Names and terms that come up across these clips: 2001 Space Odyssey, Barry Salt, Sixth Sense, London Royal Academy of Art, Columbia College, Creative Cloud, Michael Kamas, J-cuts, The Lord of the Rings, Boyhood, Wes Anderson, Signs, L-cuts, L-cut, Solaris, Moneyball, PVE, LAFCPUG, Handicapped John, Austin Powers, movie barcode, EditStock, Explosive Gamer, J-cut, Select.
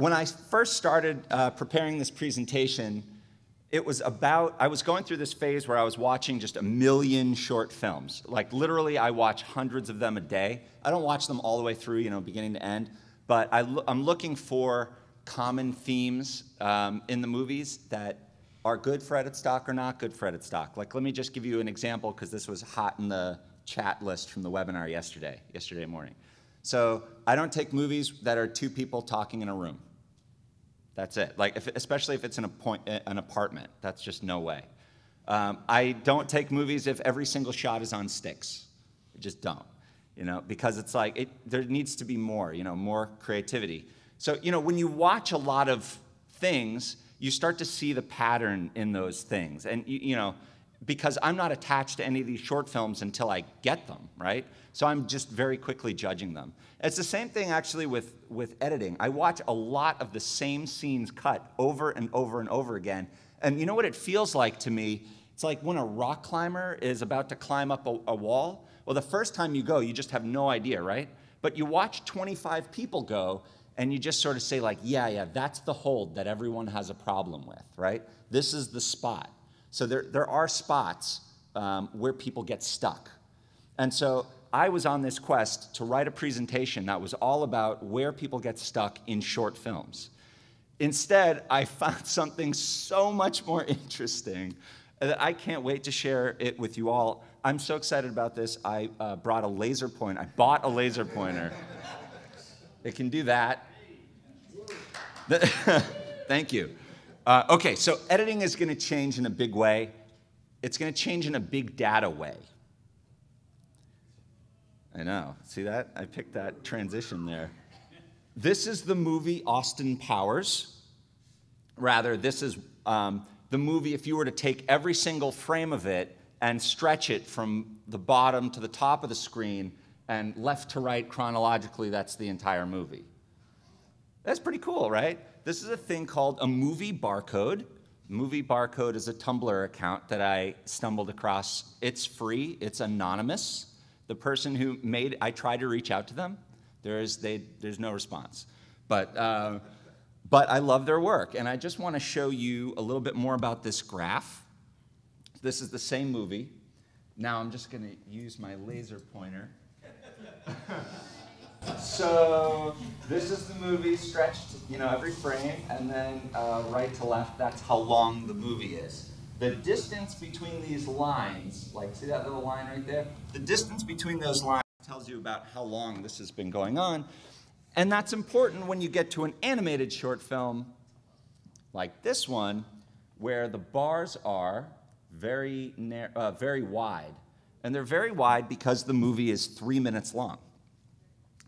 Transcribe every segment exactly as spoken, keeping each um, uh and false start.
when I first started uh, preparing this presentation, it was about, I was going through this phase where I was watching just a million short films. Like literally I watch hundreds of them a day. I don't watch them all the way through, you know, beginning to end, but I lo I'm looking for common themes um, in the movies that are good for EditStock or not good for EditStock. Like let me just give you an example because this was hot in the chat list from the webinar yesterday, yesterday morning. So I don't take movies that are two people talking in a room. That's it. Like, if, especially if it's an, appoint, an apartment, that's just no way. Um, I don't take movies if every single shot is on sticks. I just don't, you know, because it's like it, there needs to be more, you know, more creativity. So, you know, when you watch a lot of things, you start to see the pattern in those things, and you, you know, because I'm not attached to any of these short films until I get them, right? So I'm just very quickly judging them. It's the same thing actually with, with editing. I watch a lot of the same scenes cut over and over and over again. And you know what it feels like to me? It's like when a rock climber is about to climb up a, a wall. Well, the first time you go, you just have no idea, right? But you watch twenty-five people go, and you just sort of say like, yeah, yeah, that's the hold that everyone has a problem with, right? This is the spot. So there, there are spots um, where people get stuck. And so I was on this quest to write a presentation that was all about where people get stuck in short films. Instead, I found something so much more interesting that I can't wait to share it with you all. I'm so excited about this. I uh, brought a laser pointer. I bought a laser pointer. It can do that. Thank you. Uh, okay, so editing is going to change in a big way. It's going to change in a big data way. I know. See that? I picked that transition there. This is the movie Austin Powers. Rather, this is um, the movie if you were to take every single frame of it and stretch it from the bottom to the top of the screen and left to right chronologically, that's the entire movie. That's pretty cool, right? This is a thing called a movie barcode. Movie barcode is a Tumblr account that I stumbled across. It's free, it's anonymous. The person who made, I tried to reach out to them. There is, they, there's no response. But, uh, but I love their work, and I just want to show you a little bit more about this graph. This is the same movie. Now I'm just gonna use my laser pointer. So this is the movie stretched, you know, every frame, and then uh, right to left, that's how long the movie is. The distance between these lines, like see that little line right there? The distance between those lines tells you about how long this has been going on. And that's important when you get to an animated short film like this one, where the bars are very, narrow, uh, very wide. And they're very wide because the movie is three minutes long.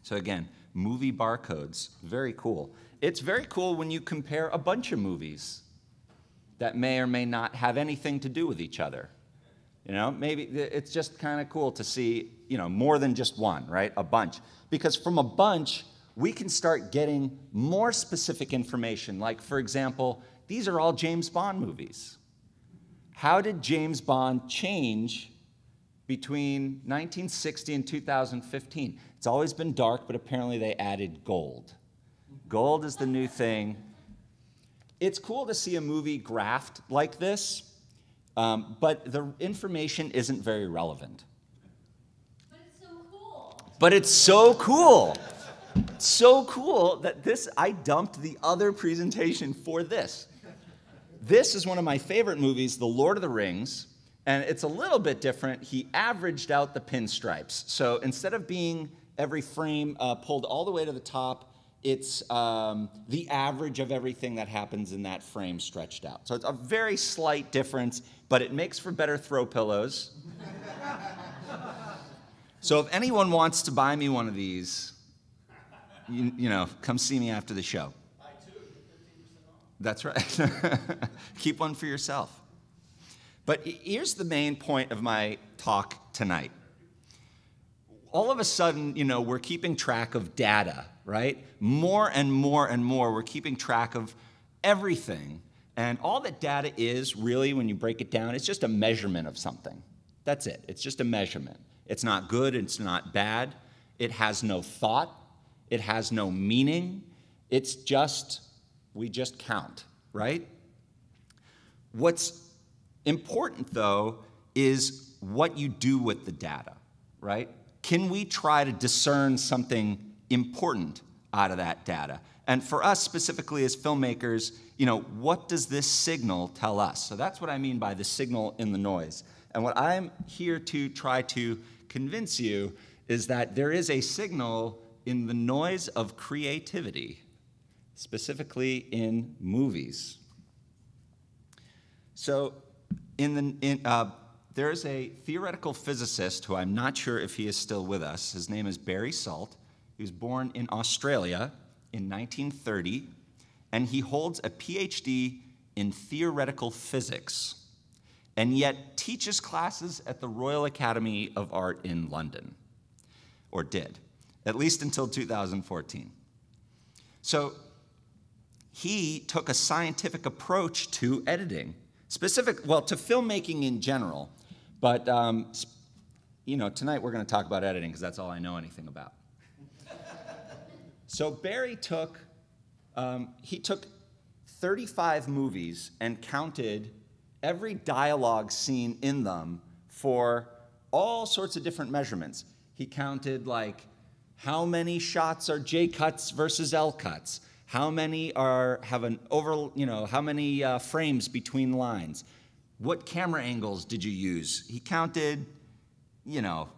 So again, movie barcodes, very cool. It's very cool when you compare a bunch of movies that may or may not have anything to do with each other. You know, maybe it's just kind of cool to see, you know, more than just one, right? A bunch. Because from a bunch, we can start getting more specific information. Like, for example, these are all James Bond movies. How did James Bond change between nineteen sixty and two thousand fifteen? It's always been dark, but apparently they added gold. Gold is the new thing. It's cool to see a movie graphed like this, um, but the information isn't very relevant. But it's so cool. But it's so cool. So cool that this, I dumped the other presentation for this. This is one of my favorite movies, The Lord of the Rings, and it's a little bit different. He averaged out the pinstripes. So instead of being every frame uh, pulled all the way to the top, it's um, the average of everything that happens in that frame stretched out. So it's a very slight difference, but it makes for better throw pillows. So if anyone wants to buy me one of these, you, you know, come see me after the show. Buy two, fifteen percent off. That's right. Keep one for yourself. But here's the main point of my talk tonight. All of a sudden, you know, we're keeping track of data, right? More and more and more, we're keeping track of everything. And all that data is, really, when you break it down, it's just a measurement of something. That's it. It's just a measurement. It's not good. It's not bad. It has no thought. It has no meaning. It's just, we just count, right? What's important, though, is what you do with the data, right? Can we try to discern something important out of that data? And for us specifically as filmmakers, you know, what does this signal tell us? So that's what I mean by the signal in the noise. And what I'm here to try to convince you is that there is a signal in the noise of creativity, specifically in movies. So in the, in, uh, there is a theoretical physicist who I'm not sure if he is still with us. His name is Barry Salt. He was born in Australia in nineteen thirty, and he holds a PhD in theoretical physics, and yet teaches classes at the Royal Academy of Art in London, or did, at least until two thousand fourteen. So he took a scientific approach to editing, specific, well, to filmmaking in general, but um, you know, tonight we're gonna talk about editing because that's all I know anything about. So Barry took, um, he took thirty-five movies and counted every dialogue scene in them for all sorts of different measurements. He counted like how many shots are J-cuts versus L-cuts, how many are have an over, you know, how many uh, frames between lines, what camera angles did you use? He counted, you know,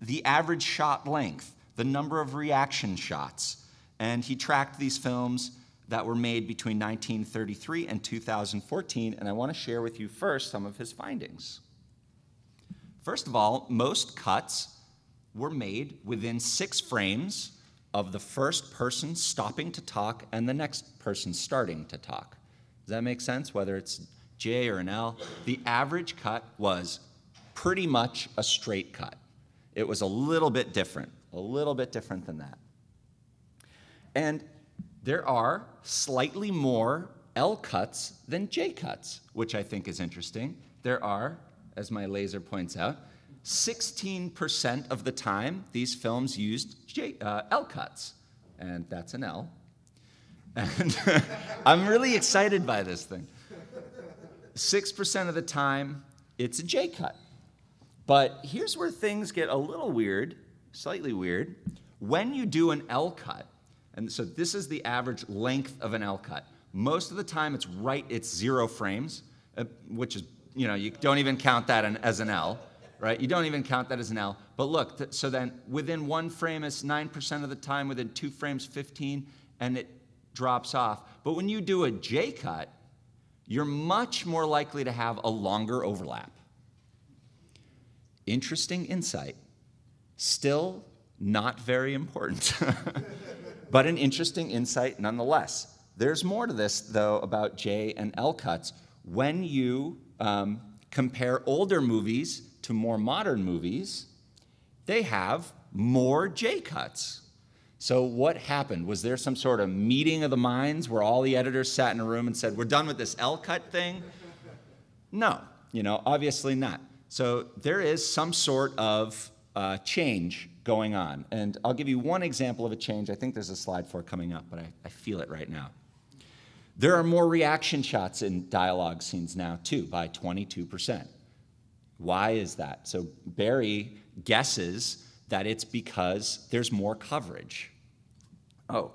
the average shot length, the number of reaction shots, and he tracked these films that were made between nineteen thirty-three and two thousand fourteen, and I want to share with you first some of his findings. First of all, most cuts were made within six frames of the first person stopping to talk and the next person starting to talk. Does that make sense? Whether it's J or an L, the average cut was pretty much a straight cut. It was a little bit different. A little bit different than that. And there are slightly more L cuts than J cuts, which I think is interesting. There are, as my laser points out, sixteen percent of the time these films used J, uh, L cuts, and that's an L. And I'm really excited by this thing. six percent of the time, it's a J cut. But here's where things get a little weird. Slightly weird, when you do an L cut, and so this is the average length of an L cut. Most of the time it's right, it's zero frames, uh, which is, you know, you don't even count that an, as an L, right? You don't even count that as an L. But look, th so then within one frame it's nine percent of the time, within two frames fifteen, and it drops off. But when you do a J cut, you're much more likely to have a longer overlap. Interesting insight. Still not very important, but an interesting insight nonetheless. There's more to this, though, about J and L cuts. When you um, compare older movies to more modern movies, they have more J cuts. So what happened? Was there some sort of meeting of the minds where all the editors sat in a room and said, we're done with this L cut thing? No, you know, obviously not. So there is some sort of Uh, change going on. And I'll give you one example of a change. I think there's a slide for it coming up, but I, I feel it right now. There are more reaction shots in dialogue scenes now, too, by twenty-two percent. Why is that? So Barry guesses that it's because there's more coverage. Oh,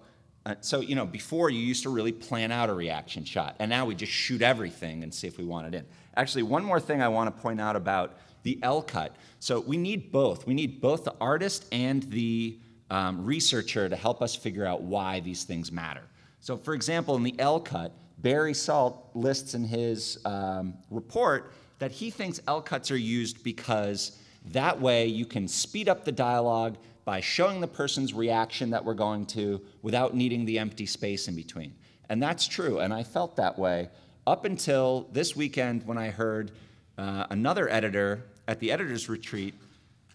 uh, so, you know, before you used to really plan out a reaction shot, and now we just shoot everything and see if we want it in. Actually, one more thing I want to point out about the L cut. So we need both. We need both the artist and the um, researcher to help us figure out why these things matter. So for example, in the L cut, Barry Salt lists in his um, report that he thinks L cuts are used because that way you can speed up the dialogue by showing the person's reaction that we're going to without needing the empty space in between. And that's true, and I felt that way up until this weekend when I heard uh, another editor at the editor's retreat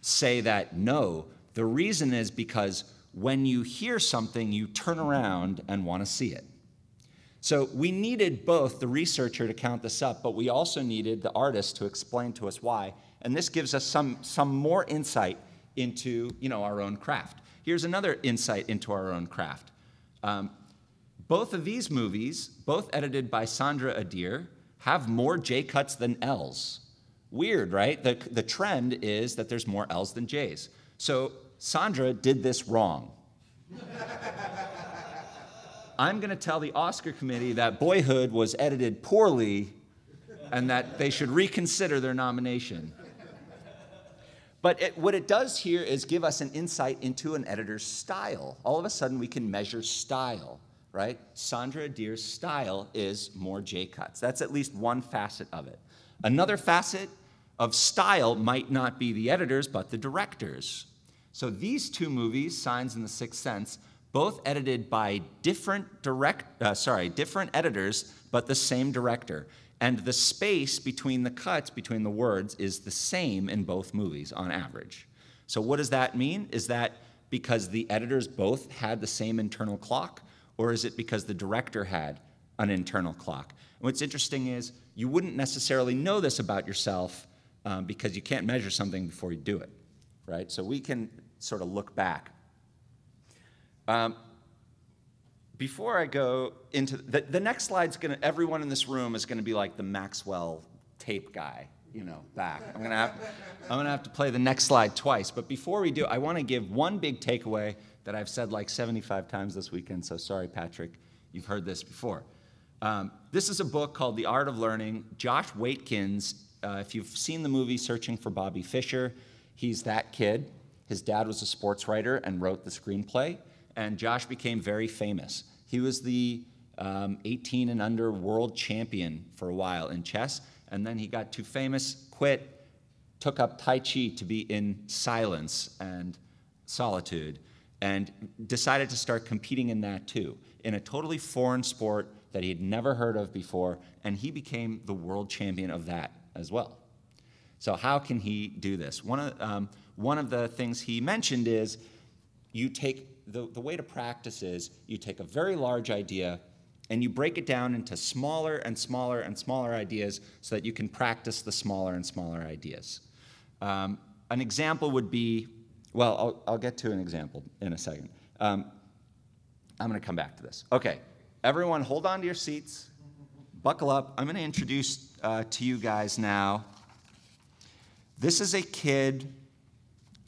say that no, the reason is because when you hear something, you turn around and want to see it. So we needed both the researcher to count this up, but we also needed the artist to explain to us why, and this gives us some, some more insight into, you know, our own craft. Here's another insight into our own craft. Um, Both of these movies, both edited by Sandra Adair, have more J-cuts than L's. Weird, right? The, the trend is that there's more L's than J's. So Sandra did this wrong. I'm going to tell the Oscar committee that Boyhood was edited poorly and that they should reconsider their nomination. But it, what it does here is give us an insight into an editor's style. All of a sudden, we can measure style, right? Sandra Adair's style is more J-cuts. That's at least one facet of it. Another facet of style might not be the editors, but the directors. So these two movies, Signs and The Sixth Sense, both edited by different direct, uh, sorry, different editors, but the same director. And the space between the cuts, between the words, is the same in both movies on average. So what does that mean? Is that because the editors both had the same internal clock, or is it because the director had an internal clock? And what's interesting is you wouldn't necessarily know this about yourself um, because you can't measure something before you do it, right? So we can sort of look back. Um, Before I go into, the, the next slide's gonna, everyone in this room is gonna be like the Maxwell tape guy, you know, back. I'm gonna have, I'm gonna have to play the next slide twice, but before we do, I wanna give one big takeaway that I've said like seventy-five times this weekend, so sorry, Patrick, you've heard this before. Um, this is a book called The Art of Learning. Josh Waitkins, uh, if you've seen the movie Searching for Bobby Fischer, he's that kid. His dad was a sports writer and wrote the screenplay. And Josh became very famous. He was the um, eighteen and under world champion for a while in chess, and then he got too famous, quit, took up Tai Chi to be in silence and solitude, and decided to start competing in that too, in a totally foreign sport that he had never heard of before, and he became the world champion of that as well. So how can he do this? One of, um, one of the things he mentioned is you take The, the way to practice is you take a very large idea and you break it down into smaller and smaller and smaller ideas so that you can practice the smaller and smaller ideas. Um, an example would be, well, I'll, I'll get to an example in a second. Um, I'm gonna come back to this. Okay, everyone hold on to your seats, buckle up. I'm gonna introduce uh, to you guys now, this is a kid.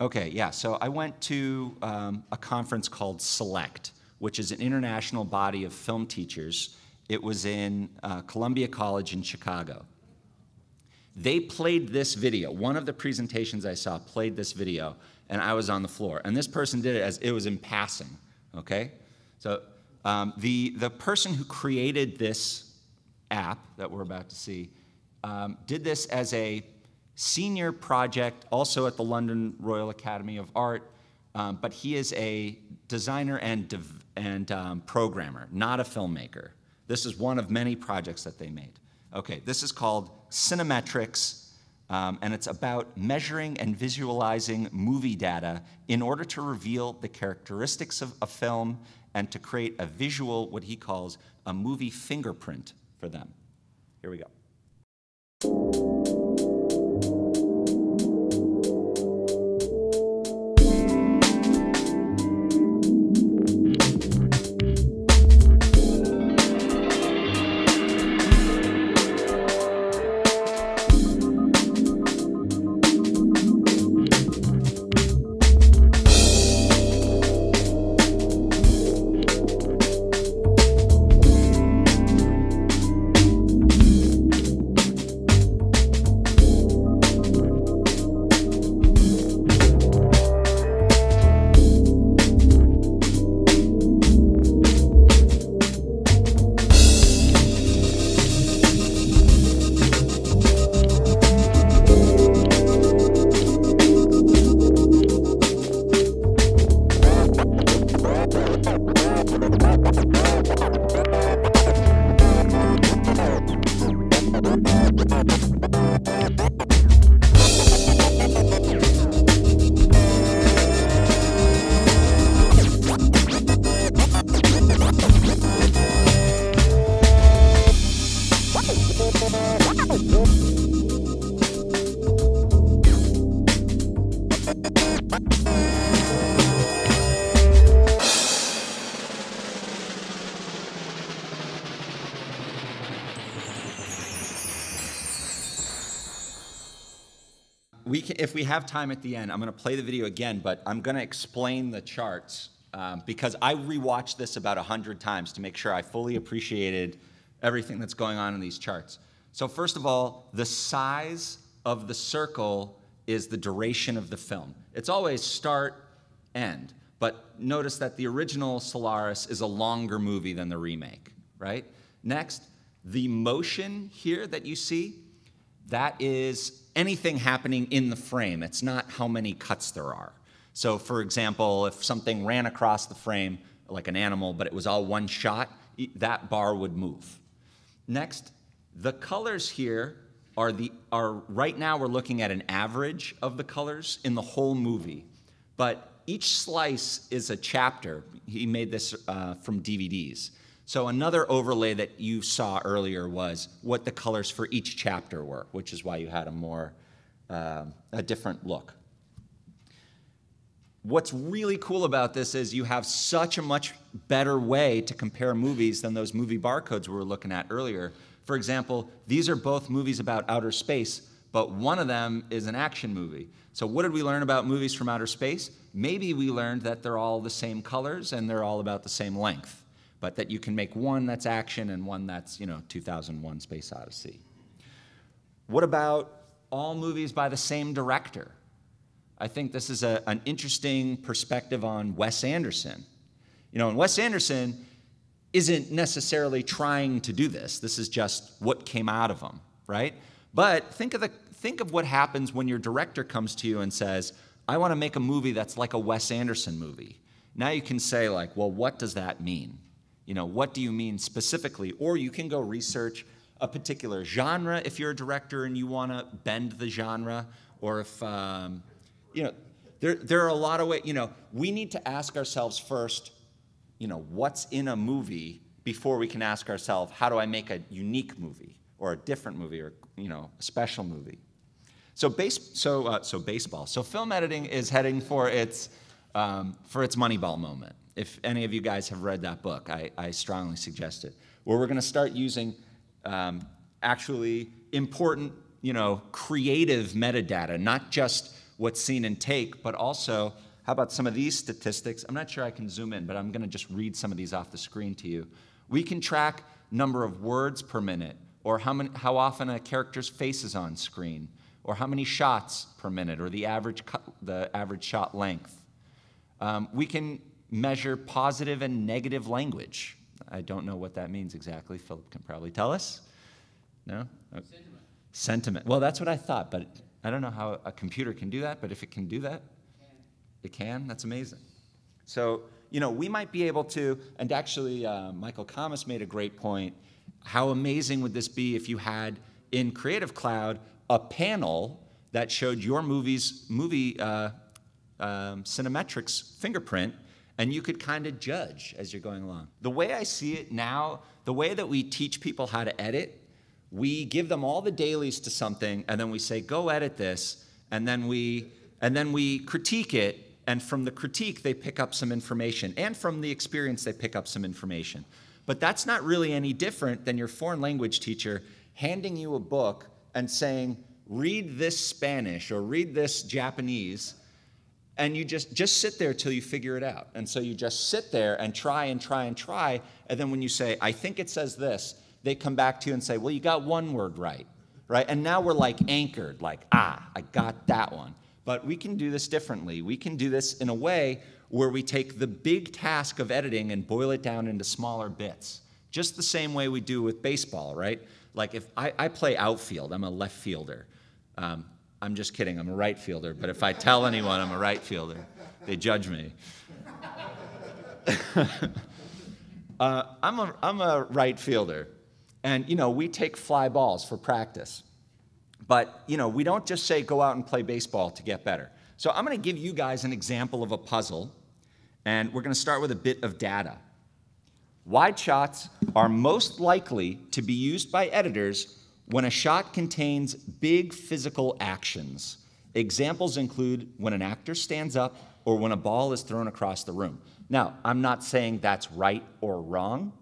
Okay, yeah, so I went to um, a conference called Select, which is an international body of film teachers. It was in uh, Columbia College in Chicago. They played this video. One of the presentations I saw played this video, and I was on the floor. And this person did it as it was in passing, okay? So um, the, the person who created this app that we're about to see um, did this as a senior project, also at the London Royal Academy of Art, um, but he is a designer and, div and um, programmer, not a filmmaker. This is one of many projects that they made. Okay, this is called Cinemetrics, um, and it's about measuring and visualizing movie data in order to reveal the characteristics of a film and to create a visual, what he calls a movie fingerprint for them. Here we go. we can, if we have time at the end, I'm going to play the video again, but I'm going to explain the charts um, because I rewatched this about a hundred times to make sure I fully appreciated everything that's going on in these charts. So first of all, the size of the circle is the duration of the film. It's always start, end. But notice that the original Solaris is a longer movie than the remake, right? Next, the motion here that you see, that is anything happening in the frame. It's not how many cuts there are. So for example, if something ran across the frame, like an animal, but it was all one shot, that bar would move. Next, the colors here are the, are right now we're looking at an average of the colors in the whole movie. But each slice is a chapter. He made this uh, from D V Ds. So another overlay that you saw earlier was what the colors for each chapter were, which is why you had a more, uh, a different look. What's really cool about this is you have such a much better way to compare movies than those movie barcodes we were looking at earlier. For example, these are both movies about outer space, but one of them is an action movie. So what did we learn about movies from outer space? Maybe we learned that they're all the same colors and they're all about the same length, but that you can make one that's action and one that's, you know, two thousand one Space Odyssey. What about all movies by the same director? I think this is a, an interesting perspective on Wes Anderson. You know, and Wes Anderson isn't necessarily trying to do this. This is just what came out of him, right? But think of, the, think of what happens when your director comes to you and says, I want to make a movie that's like a Wes Anderson movie. Now you can say like, well, what does that mean? You know, what do you mean specifically? Or you can go research a particular genre if you're a director and you want to bend the genre, or if, um, you know, there, there are a lot of ways, you know, we need to ask ourselves first, you know, what's in a movie before we can ask ourselves, how do I make a unique movie or a different movie or, you know, a special movie? So base, so uh, so baseball. So film editing is heading for its um, for its Moneyball moment. If any of you guys have read that book, I, I strongly suggest it. Where we're going to start using um, actually important, you know, creative metadata, not just what's seen in take, but also how about some of these statistics? I'm not sure I can zoom in, but I'm going to just read some of these off the screen to you. We can track number of words per minute, or how many, how often a character's face is on screen, or how many shots per minute, or the average cut, the average shot length. Um, we can measure positive and negative language. I don't know what that means exactly. Philip can probably tell us. No? Sentiment. Sentiment. Well, that's what I thought, but I don't know how a computer can do that, but if it can do that, it can? That's amazing. So, you know, we might be able to, and actually uh, Michael Kamas made a great point, how amazing would this be if you had in Creative Cloud a panel that showed your movie's movie uh, um, Cinemetrics fingerprint, and you could kind of judge as you're going along. The way I see it now, the way that we teach people how to edit, we give them all the dailies to something, and then we say, go edit this, and then we, and then we critique it, and from the critique, they pick up some information. And from the experience, they pick up some information. But that's not really any different than your foreign language teacher handing you a book and saying, read this Spanish or read this Japanese, and you just, just sit there till you figure it out. And so you just sit there and try and try and try, and then when you say, I think it says this, they come back to you and say, well, you got one word right, right? And now we're like anchored, like, ah, I got that one. But we can do this differently. We can do this in a way where we take the big task of editing and boil it down into smaller bits, just the same way we do with baseball, right? Like if I, I play outfield, I'm a left fielder. Um, I'm just kidding, I'm a right fielder, but if I tell anyone I'm a right fielder, they judge me. uh, I'm, a, I'm a right fielder, and you know, we take fly balls for practice. But, you know, we don't just say go out and play baseball to get better. So I'm going to give you guys an example of a puzzle, and we're going to start with a bit of data. Wide shots are most likely to be used by editors when a shot contains big physical actions. Examples include when an actor stands up or when a ball is thrown across the room. Now, I'm not saying that's right or wrong.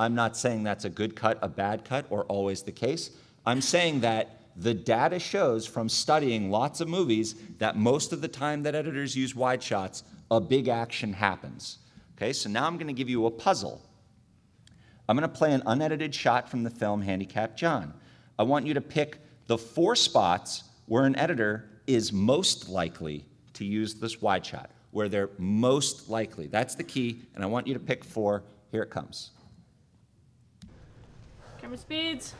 I'm not saying that's a good cut, a bad cut, or always the case. I'm saying that the data shows from studying lots of movies that most of the time that editors use wide shots, a big action happens. Okay, so now I'm going to give you a puzzle. I'm going to play an unedited shot from the film Handicapped John. I want you to pick the four spots where an editor is most likely to use this wide shot, where they're most likely. That's the key, and I want you to pick four. Here it comes. Camera speeds.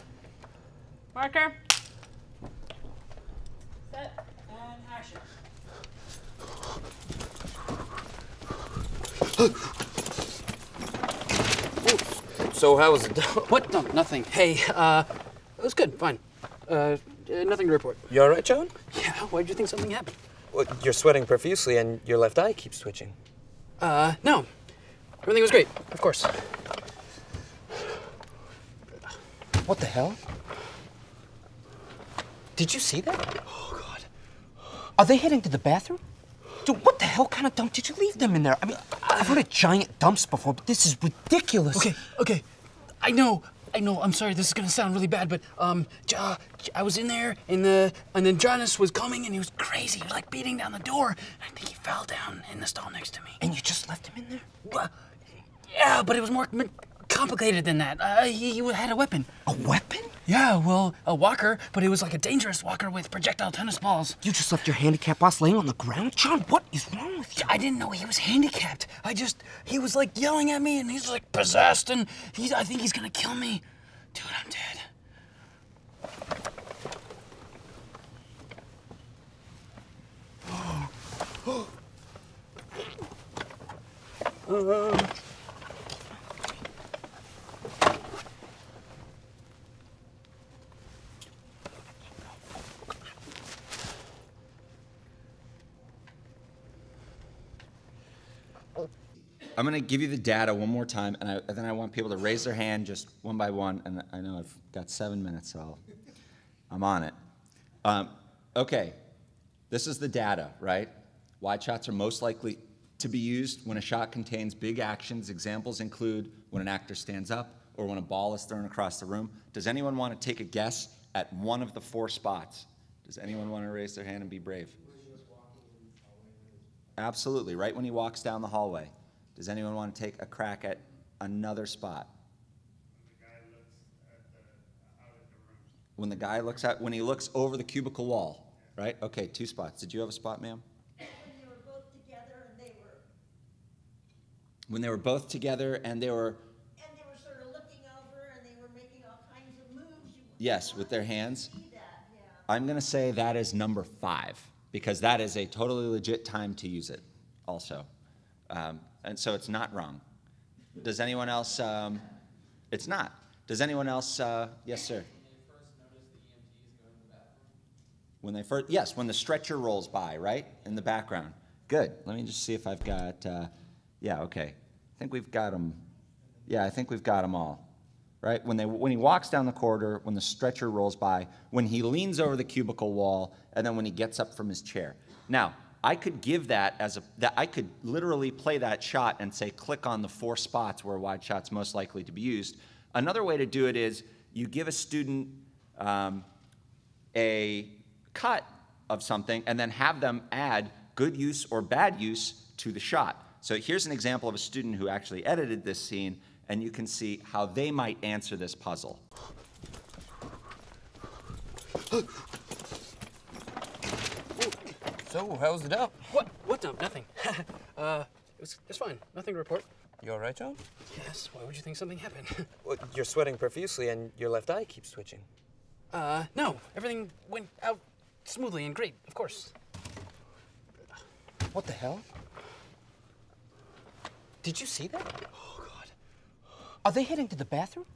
Marker. Set, and action. Ooh, so how was it done? What? No, nothing. Hey, uh, it was good, fine. Uh, nothing to report. You all right, John? Yeah, why did you think something happened? Well, you're sweating profusely and your left eye keeps twitching. Uh, no. Everything was great, of course. What the hell? Did you see that? Oh, God. Are they heading to the bathroom? Dude, what the hell kind of dump did you leave them in there? I mean, I've heard of giant dumps before, but this is ridiculous. Okay, okay. I know, I know. I'm sorry, this is going to sound really bad, but um, ja, I was in there, and, the, and then Jonas was coming, and he was crazy. He was, like, beating down the door. I think he fell down in the stall next to me. And you just left him in there? Well, yeah, but it was more complicated than that. Uh, he, he had a weapon. A weapon? Yeah, well, a walker, but it was like a dangerous walker with projectile tennis balls. You just left your handicapped boss laying on the ground? John, what is wrong with you? I didn't know he was handicapped. I just, he was like yelling at me and he's like possessed and he's, I think he's gonna kill me. Dude, I'm dead. Oh. Oh. I'm going to give you the data one more time, and, I, and then I want people to raise their hand just one by one. And I know I've got seven minutes, so I'll, I'm on it. Um, okay, this is the data, right? Wide shots are most likely to be used when a shot contains big actions. Examples include when an actor stands up or when a ball is thrown across the room. Does anyone want to take a guess at one of the four spots? Does anyone want to raise their hand and be brave? Absolutely, right when he walks down the hallway. Does anyone want to take a crack at another spot? When the guy looks at the, out of the room. When the guy looks at, when he looks over the cubicle wall, right? Okay, two spots. Did you have a spot, ma'am? When they were both together and they were. When they were both together and they were. And they were sort of looking over and they were making all kinds of moves. You yes, with their hands. See that, yeah. I'm going to say that is number five because that is a totally legit time to use it also. Um, And so it's not wrong. Does anyone else, um, it's not. Does anyone else, uh, yes, sir? When they first notice the E M T is going to the bathroom? When they first, yes, when the stretcher rolls by, right? In the background. Good. Let me just see if I've got, uh, yeah, okay. I think we've got them. Yeah, I think we've got them all. Right? When, they, when he walks down the corridor, when the stretcher rolls by, when he leans over the cubicle wall, and then when he gets up from his chair. Now, I could give that as a, that I could literally play that shot and say, click on the four spots where wide shot's most likely to be used. Another way to do it is you give a student um, a cut of something and then have them add good use or bad use to the shot. So here's an example of a student who actually edited this scene, and you can see how they might answer this puzzle. So, how was the dump? What? What dump? Nothing. uh, it was, it was fine. Nothing to report. You all right, John? Yes. Why would you think something happened? Well, you're sweating profusely and your left eye keeps twitching. Uh, no. Everything went out smoothly and great, of course. What the hell? Did you see that? Oh, God. Are they heading to the bathroom?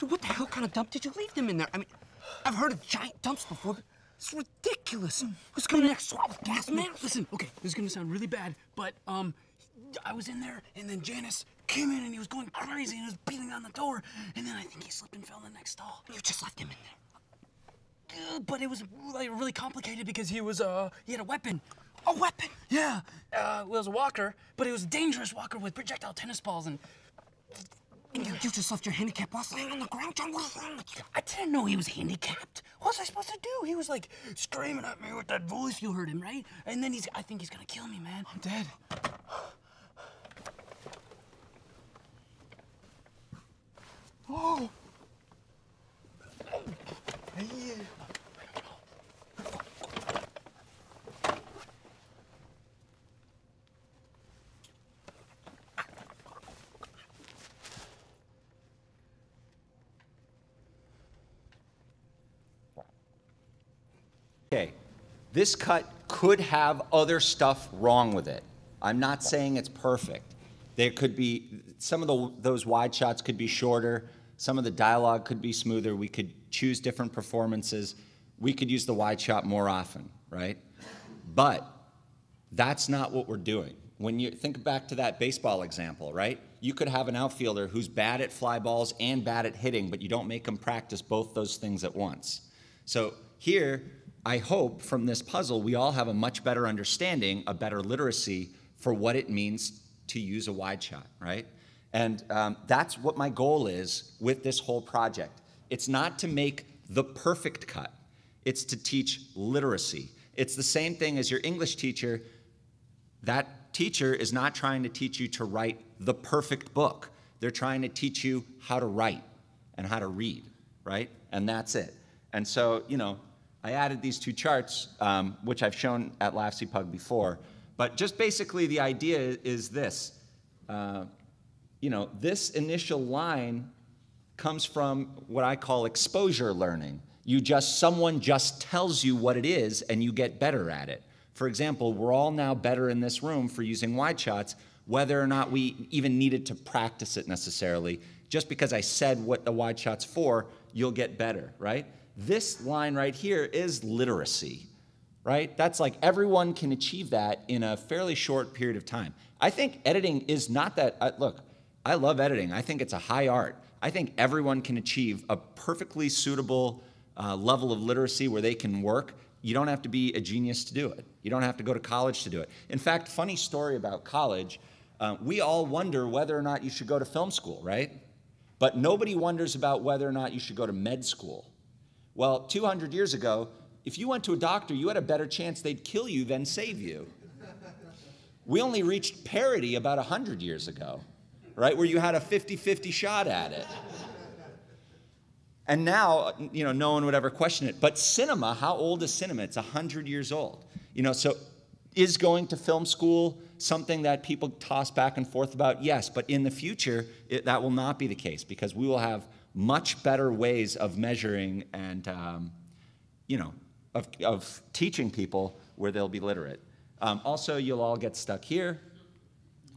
Dude, what the hell kind of dump did you leave them in there? I mean, I've heard of giant dumps before, but it's ridiculous. Who's coming next? Swat with gas, man. Listen, okay, this is gonna sound really bad, but um, I was in there, and then Janice came in, and he was going crazy, and he was beating on the door, and then I think he slipped and fell in the next stall. You just left him in there. Uh, but it was really, really complicated because he was uh, he had a weapon. A weapon? Yeah. Uh, well, it was a walker, but it was a dangerous walker with projectile tennis balls, and And you, you just left your handicapped boss laying on the ground, John. What is wrong with you? I didn't know he was handicapped. What was I supposed to do? He was like screaming at me with that voice. You heard him, right? And then he's, I think he's gonna kill me, man. I'm dead. Oh. Hey. Okay, this cut could have other stuff wrong with it. I'm not saying it's perfect. There could be, some of the, those wide shots could be shorter, some of the dialogue could be smoother, we could choose different performances, we could use the wide shot more often, right? But that's not what we're doing. When you think back to that baseball example, right? You could have an outfielder who's bad at fly balls and bad at hitting, but you don't make them practice both those things at once. So here, I hope from this puzzle we all have a much better understanding, a better literacy for what it means to use a wide shot, right? And um, that's what my goal is with this whole project. It's not to make the perfect cut. It's to teach literacy. It's the same thing as your English teacher. That teacher is not trying to teach you to write the perfect book. They're trying to teach you how to write and how to read, right? And that's it. And so, you know, I added these two charts, um, which I've shown at LAFCPUG before, but just basically the idea is this. Uh, you know, this initial line comes from what I call exposure learning. You just, someone just tells you what it is and you get better at it. For example, we're all now better in this room for using wide shots, whether or not we even needed to practice it necessarily. Just because I said what the wide shot's for, you'll get better, right? This line right here is literacy, right? That's like everyone can achieve that in a fairly short period of time. I think editing is not that, uh, look, I love editing. I think it's a high art. I think everyone can achieve a perfectly suitable uh, level of literacy where they can work. You don't have to be a genius to do it. You don't have to go to college to do it. In fact, funny story about college, uh, we all wonder whether or not you should go to film school, right? But nobody wonders about whether or not you should go to med school. Well, two hundred years ago, if you went to a doctor, you had a better chance they'd kill you than save you. We only reached parity about one hundred years ago, right, where you had a fifty fifty shot at it. And now, you know, no one would ever question it. But cinema, how old is cinema? It's one hundred years old. You know, so is going to film school something that people toss back and forth about? Yes, but in the future, it, that will not be the case because we will have much better ways of measuring and, um, you know, of, of teaching people where they'll be literate. Um, also, you'll all get stuck here.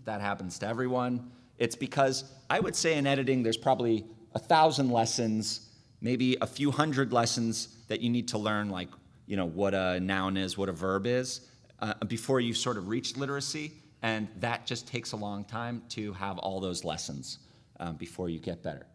That happens to everyone. It's because I would say in editing there's probably a thousand lessons, maybe a few hundred lessons that you need to learn, like, you know, what a noun is, what a verb is, uh, before you sort of reach literacy. And that just takes a long time to have all those lessons um, before you get better.